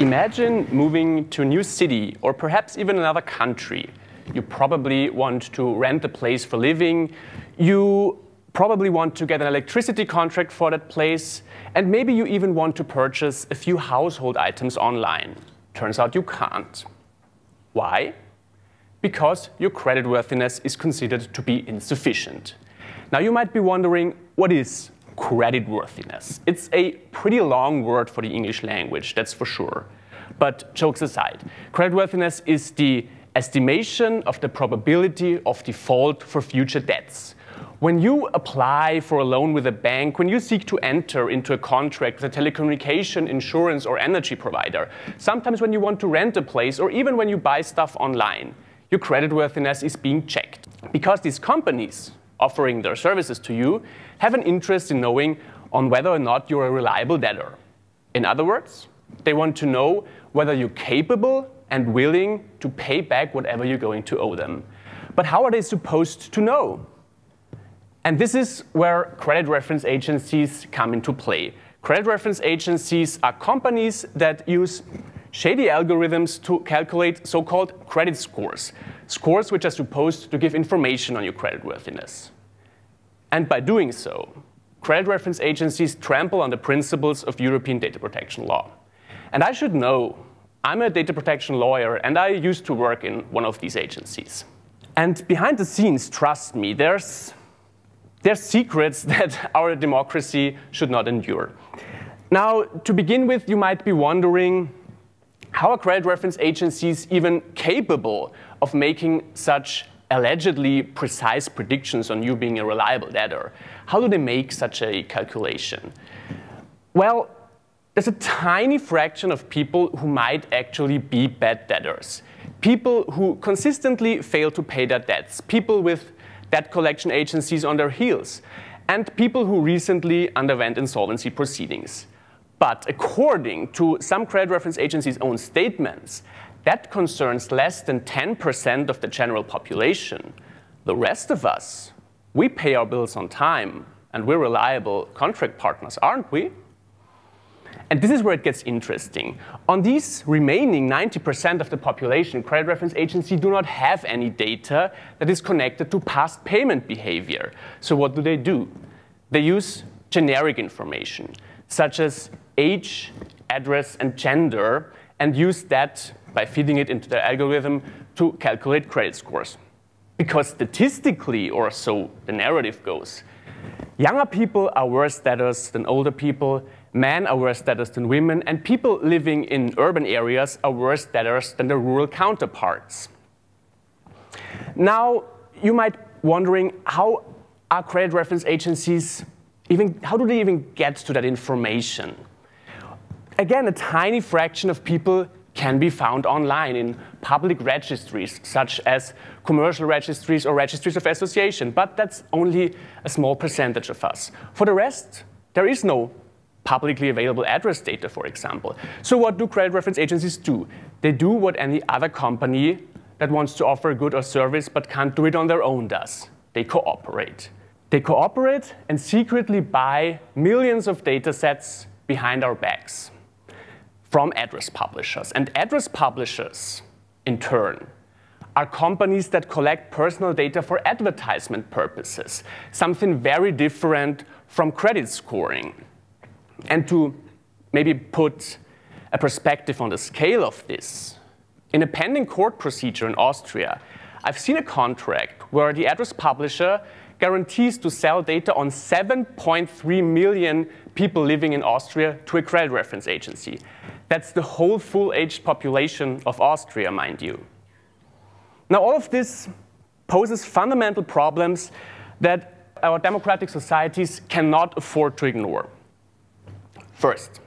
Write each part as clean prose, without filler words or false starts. Imagine moving to a new city or perhaps even another country. You probably want to rent a place for living. You probably want to get an electricity contract for that place. And maybe you even want to purchase a few household items online. Turns out you can't. Why? Because your creditworthiness is considered to be insufficient. Now you might be wondering, what is creditworthiness? It's a pretty long word for the English language, that's for sure. But jokes aside, creditworthiness is the estimation of the probability of default for future debts. When you apply for a loan with a bank, when you seek to enter into a contract with a telecommunication, insurance, or energy provider, sometimes when you want to rent a place, or even when you buy stuff online, your creditworthiness is being checked. Because these companies offering their services to you have an interest in knowing on whether or not you're a reliable debtor. In other words, they want to know whether you're capable and willing to pay back whatever you're going to owe them. But how are they supposed to know? And this is where credit reference agencies come into play. Credit reference agencies are companies that use shady algorithms to calculate so-called credit scores, scores which are supposed to give information on your creditworthiness. And by doing so, credit reference agencies trample on the principles of European data protection law. And I should know, I'm a data protection lawyer, and I used to work in one of these agencies. And behind the scenes, trust me, there's secrets that our democracy should not endure. Now, to begin with, you might be wondering, how are credit reference agencies even capable of making such allegedly precise predictions on you being a reliable debtor? How do they make such a calculation? Well, there's a tiny fraction of people who might actually be bad debtors. People who consistently fail to pay their debts. People with debt collection agencies on their heels. And people who recently underwent insolvency proceedings. But according to some credit reference agencies' own statements, that concerns less than 10% of the general population. The rest of us, we pay our bills on time, and we're reliable contract partners, aren't we? And this is where it gets interesting. On these remaining 90% of the population, credit reference agencies do not have any data that is connected to past payment behavior. So what do? They use generic information, such as age, address, and gender, and use that by feeding it into their algorithm to calculate credit scores. Because statistically, or so the narrative goes, younger people are worse debtors than older people, men are worse debtors than women, and people living in urban areas are worse debtors than their rural counterparts. Now, you might be wondering, how are credit reference agencies how do they even get to that information? Again, a tiny fraction of people can be found online in public registries, such as commercial registries or registries of association, but that's only a small percentage of us. For the rest, there is no publicly available address data, for example. So what do credit reference agencies do? They do what any other company that wants to offer a good or service but can't do it on their own does. They cooperate. They cooperate and secretly buy millions of data sets behind our backs from address publishers. And address publishers, in turn, are companies that collect personal data for advertisement purposes, something very different from credit scoring. And to maybe put a perspective on the scale of this, in a pending court procedure in Austria, I've seen a contract where the address publisher guarantees to sell data on 7.3 million people living in Austria to a credit reference agency. That's the whole full-aged population of Austria, mind you. Now, all of this poses fundamental problems that our democratic societies cannot afford to ignore. First,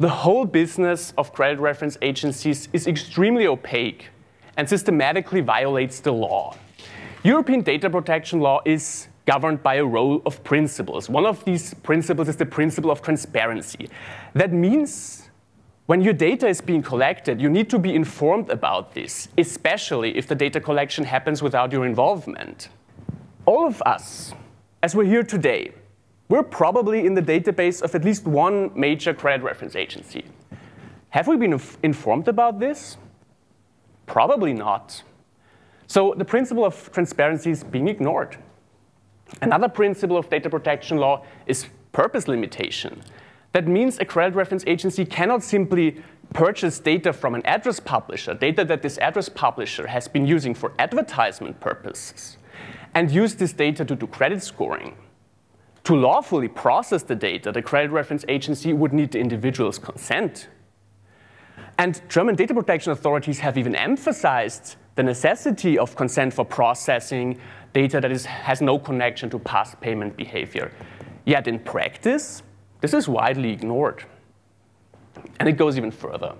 the whole business of credit reference agencies is extremely opaque and systematically violates the law. European data protection law is governed by a row of principles. One of these principles is the principle of transparency. That means when your data is being collected, you need to be informed about this, especially if the data collection happens without your involvement. All of us, as we're here today, we're probably in the database of at least one major credit reference agency. Have we been informed about this? Probably not. So the principle of transparency is being ignored. Another principle of data protection law is purpose limitation. That means a credit reference agency cannot simply purchase data from an address publisher, data that this address publisher has been using for advertisement purposes, and use this data to do credit scoring. To lawfully process the data, the credit reference agency would need the individual's consent. And German data protection authorities have even emphasized the necessity of consent for processing data that has no connection to past payment behavior. Yet in practice, this is widely ignored. And it goes even further.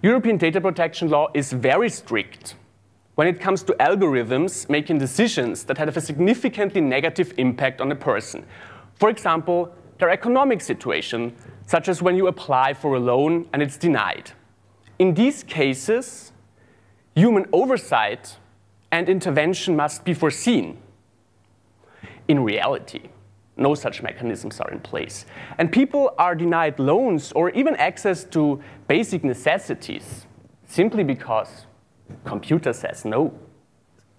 European data protection law is very strict when it comes to algorithms making decisions that have a significantly negative impact on a person. For example, their economic situation, such as when you apply for a loan and it's denied. In these cases, human oversight and intervention must be foreseen. In reality, no such mechanisms are in place. And people are denied loans or even access to basic necessities simply because computer says no.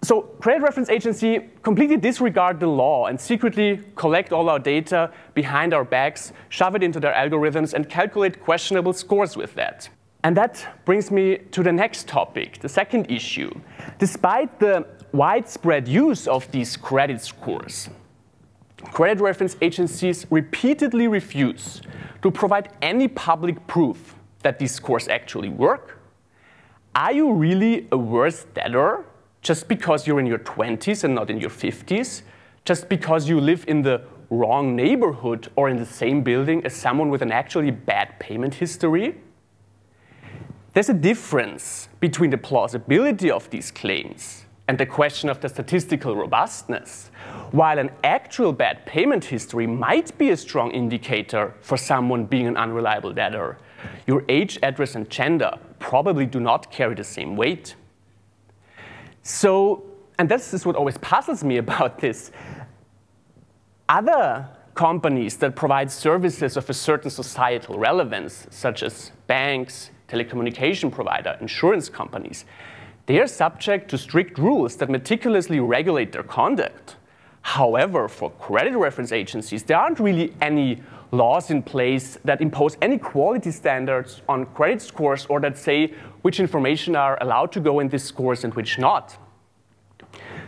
So credit reference agency completely disregard the law and secretly collect all our data behind our backs, shove it into their algorithms, and calculate questionable scores with that. And that brings me to the next topic, the second issue. Despite the widespread use of these credit scores, credit reference agencies repeatedly refuse to provide any public proof that these scores actually work. Are you really a worse debtor just because you're in your 20s and not in your 50s? Just because you live in the wrong neighborhood or in the same building as someone with an actually bad payment history? There's a difference between the plausibility of these claims and the question of the statistical robustness. While an actual bad payment history might be a strong indicator for someone being an unreliable debtor, your age, address, and gender probably do not carry the same weight. So, and this is what always puzzles me about this, other companies that provide services of a certain societal relevance, such as banks, telecommunication providers, insurance companies, they are subject to strict rules that meticulously regulate their conduct. However, for credit reference agencies, there aren't really any laws in place that impose any quality standards on credit scores or that say which information are allowed to go in these scores and which not.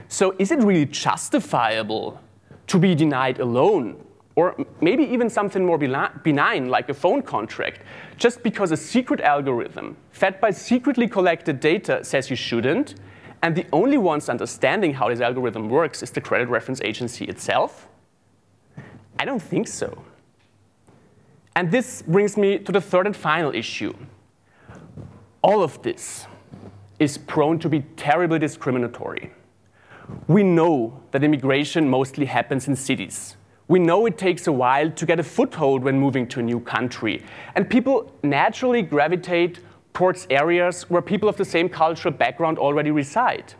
So is it really justifiable to be denied a loan or maybe even something more benign like a phone contract just because a secret algorithm fed by secretly collected data says you shouldn't? And the only ones understanding how this algorithm works is the credit reference agency itself? I don't think so. And this brings me to the third and final issue. All of this is prone to be terribly discriminatory. We know that immigration mostly happens in cities. We know it takes a while to get a foothold when moving to a new country. And people naturally gravitate towards areas where people of the same cultural background already reside.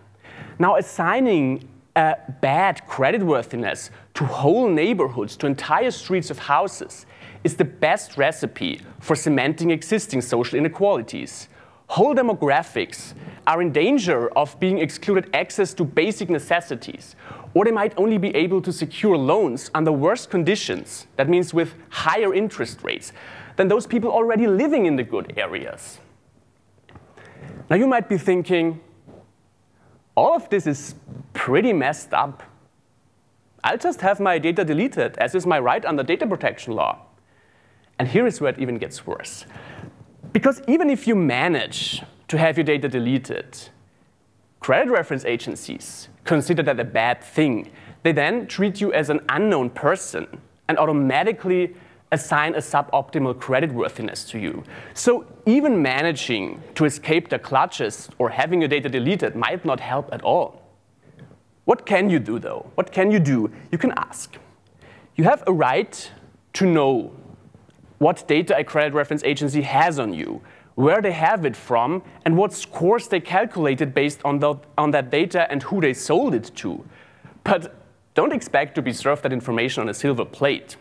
Now, assigning a bad creditworthiness to whole neighborhoods, to entire streets of houses, is the best recipe for cementing existing social inequalities. Whole demographics are in danger of being excluded access to basic necessities, or they might only be able to secure loans under worse conditions, that means with higher interest rates, than those people already living in the good areas. Now, you might be thinking, all of this is pretty messed up. I'll just have my data deleted, as is my right under data protection law. And here is where it even gets worse. Because even if you manage to have your data deleted, credit reference agencies consider that a bad thing. They then treat you as an unknown person and automatically assign a suboptimal creditworthiness to you. So even managing to escape the clutches or having your data deleted might not help at all. What can you do, though? What can you do? You can ask. You have a right to know what data a credit reference agency has on you, where they have it from, and what scores they calculated based on that data and who they sold it to. But don't expect to be served that information on a silver plate.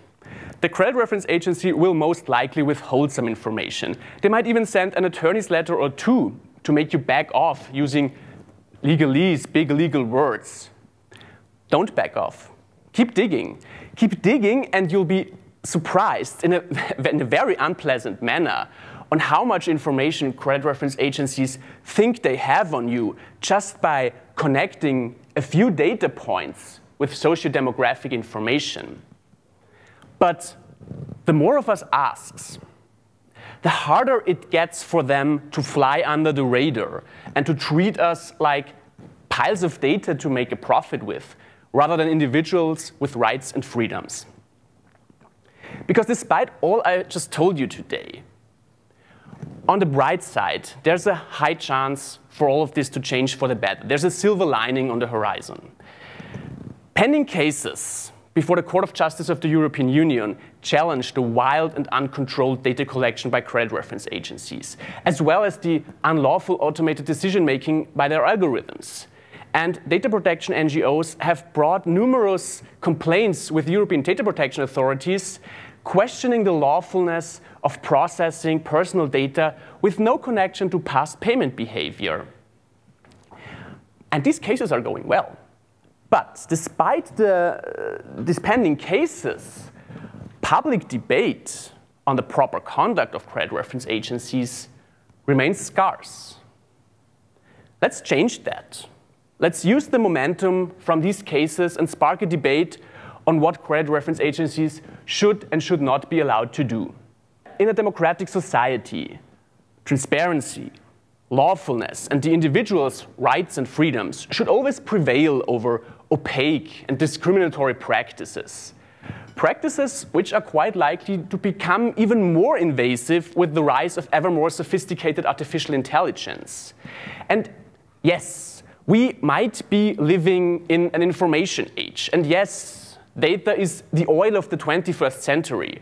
the credit reference agency will most likely withhold some information. They might even send an attorney's letter or two to make you back off using legalese, big legal words. Don't back off. Keep digging. Keep digging, and you'll be surprised in a very unpleasant manner on how much information credit reference agencies think they have on you just by connecting a few data points with socio-demographic information. But the more of us asks, the harder it gets for them to fly under the radar and to treat us like piles of data to make a profit with, rather than individuals with rights and freedoms. Because despite all I just told you today, on the bright side, there's a high chance for all of this to change for the better. There's a silver lining on the horizon. Pending cases before the Court of Justice of the European Union challenge the wild and uncontrolled data collection by credit reference agencies, as well as the unlawful automated decision-making by their algorithms. And data protection NGOs have brought numerous complaints with European data protection authorities questioning the lawfulness of processing personal data with no connection to past payment behavior. And these cases are going well. But despite these pending cases, public debate on the proper conduct of credit reference agencies remains scarce. Let's change that. Let's use the momentum from these cases and spark a debate on what credit reference agencies should and should not be allowed to do. In a democratic society, transparency, lawfulness, and the individual's rights and freedoms should always prevail over opaque and discriminatory practices. Practices which are quite likely to become even more invasive with the rise of ever more sophisticated artificial intelligence. And yes, we might be living in an information age, and yes, data is the oil of the 21st century.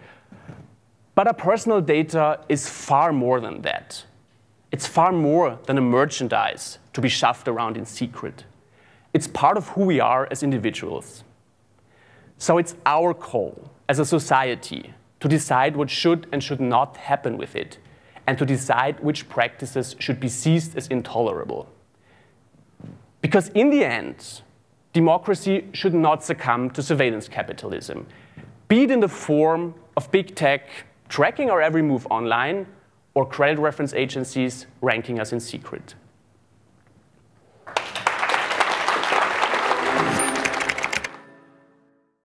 But our personal data is far more than that. It's far more than a merchandise to be shoved around in secret. It's part of who we are as individuals. So it's our call as a society to decide what should and should not happen with it, and to decide which practices should be seized as intolerable. Because in the end, democracy should not succumb to surveillance capitalism, be it in the form of big tech tracking our every move online or credit reference agencies ranking us in secret.